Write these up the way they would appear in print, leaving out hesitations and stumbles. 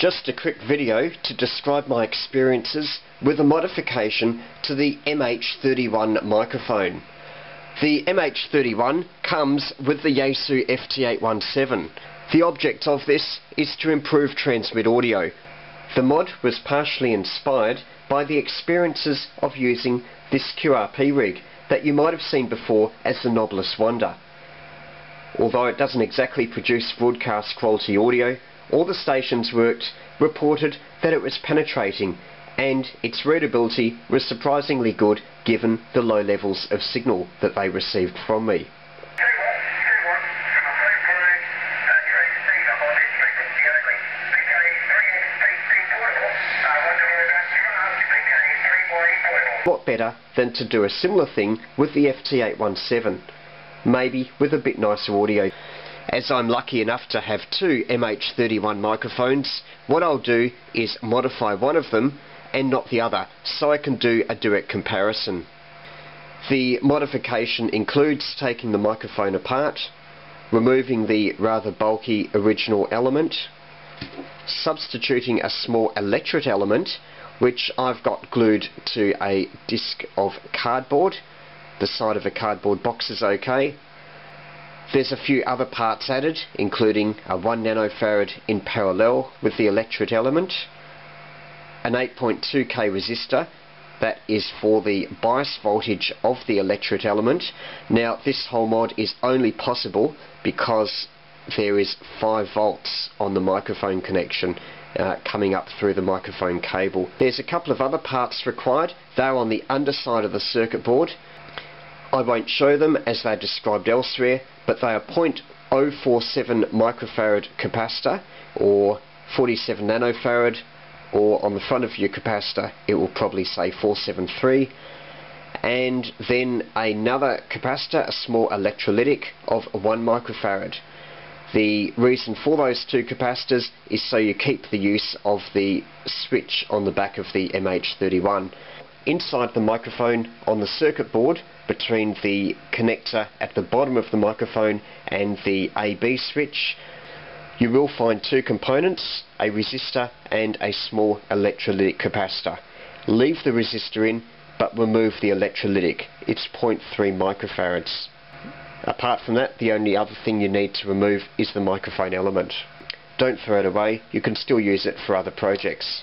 Just a quick video to describe my experiences with a modification to the MH-31 microphone. The MH-31 comes with the Yaesu FT817. The object of this is to improve transmit audio. The mod was partially inspired by the experiences of using this QRP rig that you might have seen before as the Noblis Wonder. Although it doesn't exactly produce broadcast quality audio, all the stations worked reported that it was penetrating, and its readability was surprisingly good given the low levels of signal that they received from me. What better than to do a similar thing with the FT817, maybe with a bit nicer audio. As I'm lucky enough to have two MH-31 microphones, what I'll do is modify one of them and not the other, so I can do a direct comparison. The modification includes taking the microphone apart, removing the rather bulky original element, substituting a small electorate element, which I've got glued to a disc of cardboard. The side of a cardboard box is okay. There's a few other parts added, including a 1 nanofarad in parallel with the electorate element, an 8.2k resistor that is for the bias voltage of the electorate element. Now this whole mod is only possible because there is 5 volts on the microphone connection coming up through the microphone cable. There's a couple of other parts required. They're on the underside of the circuit board. I won't show them as they're described elsewhere, but they are 0.047 microfarad capacitor or 47 nanofarad, or on the front of your capacitor it will probably say 473, and then another capacitor, a small electrolytic of 1 microfarad. The reason for those two capacitors is so you keep the use of the switch on the back of the MH-31. Inside the microphone on the circuit board, between the connector at the bottom of the microphone and the AB switch, you will find two components, a resistor and a small electrolytic capacitor. Leave the resistor in, but remove the electrolytic. It's 0.3 microfarads. Apart from that, the only other thing you need to remove is the microphone element. Don't throw it away, you can still use it for other projects.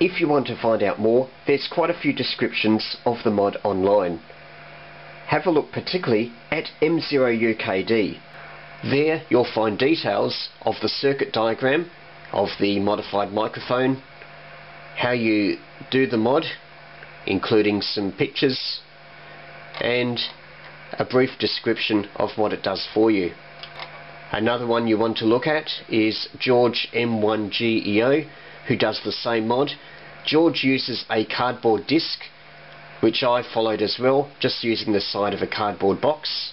If you want to find out more, there's quite a few descriptions of the mod online. Have a look particularly at M0UKD. There you'll find details of the circuit diagram of the modified microphone, how you do the mod, including some pictures, and a brief description of what it does for you. Another one you want to look at is George M1GEO, who does the same mod. George uses a cardboard disc, which I followed as well, just using the side of a cardboard box.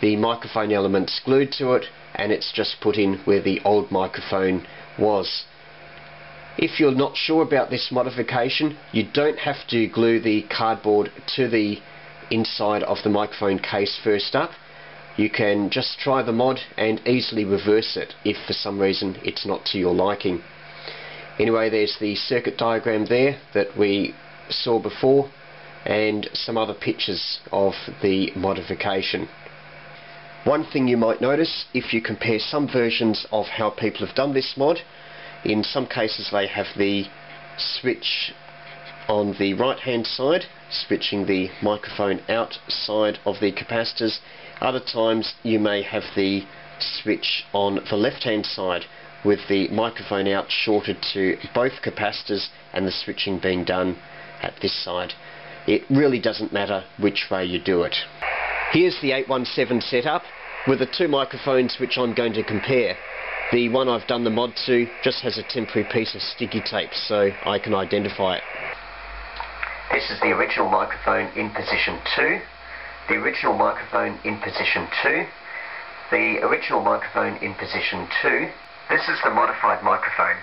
The microphone element's glued to it, and it's just put in where the old microphone was. If you're not sure about this modification, you don't have to glue the cardboard to the inside of the microphone case first up. You can just try the mod and easily reverse it if for some reason it's not to your liking. Anyway, there's the circuit diagram there that we saw before, and some other pictures of the modification. One thing you might notice if you compare some versions of how people have done this mod, in some cases they have the switch on the right hand side, switching the microphone outside of the capacitors. Other times you may have the switch on the left hand side, with the microphone out shorted to both capacitors and the switching being done at this side. It really doesn't matter which way you do it. Here's the 817 setup with the two microphones which I'm going to compare. The one I've done the mod to just has a temporary piece of sticky tape so I can identify it. This is the original microphone in position 2, the original microphone in position 2, the original microphone in position 2. This is the modified microphone,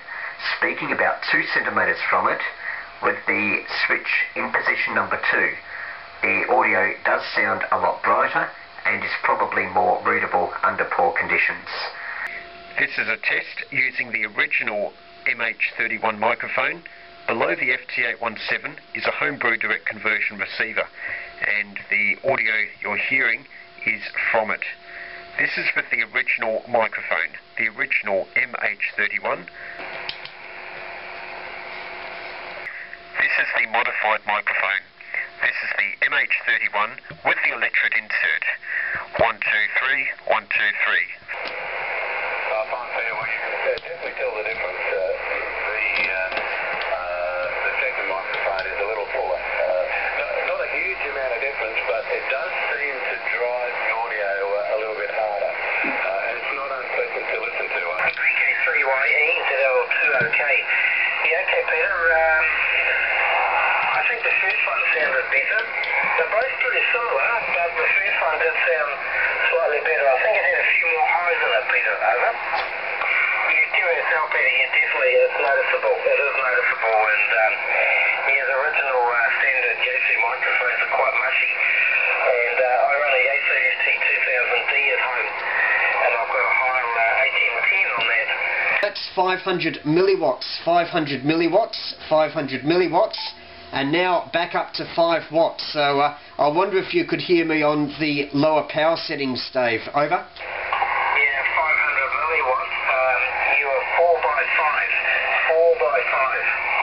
speaking about 2 centimetres from it, with the switch in position number 2. The audio does sound a lot brighter and is probably more readable under poor conditions. This is a test using the original MH-31 microphone. Below the FT817 is a homebrew direct conversion receiver, and the audio you're hearing is from it. This is with the original microphone, the original MH-31. This is the modified microphone. This is the MH-31 with the electrode insert. 1, 2, 3, 1, 2, 3. They're both pretty similar, but the first one did sound slightly better. I think it had a few more highs in it, Peter, over. You do it now, Peter, you definitely, it's noticeable. It is noticeable, and the original standard Yaesu microphones are quite mushy. And I run a Yaesu FT2000D at home, and I've got a high 1810 on that. That's 500 milliwatts, 500 milliwatts, 500 milliwatts. And now back up to 5 watts, so I wonder if you could hear me on the lower power settings, Dave. Over. Yeah, 500 milliwatts. You are 4 by 5. 4 by 5.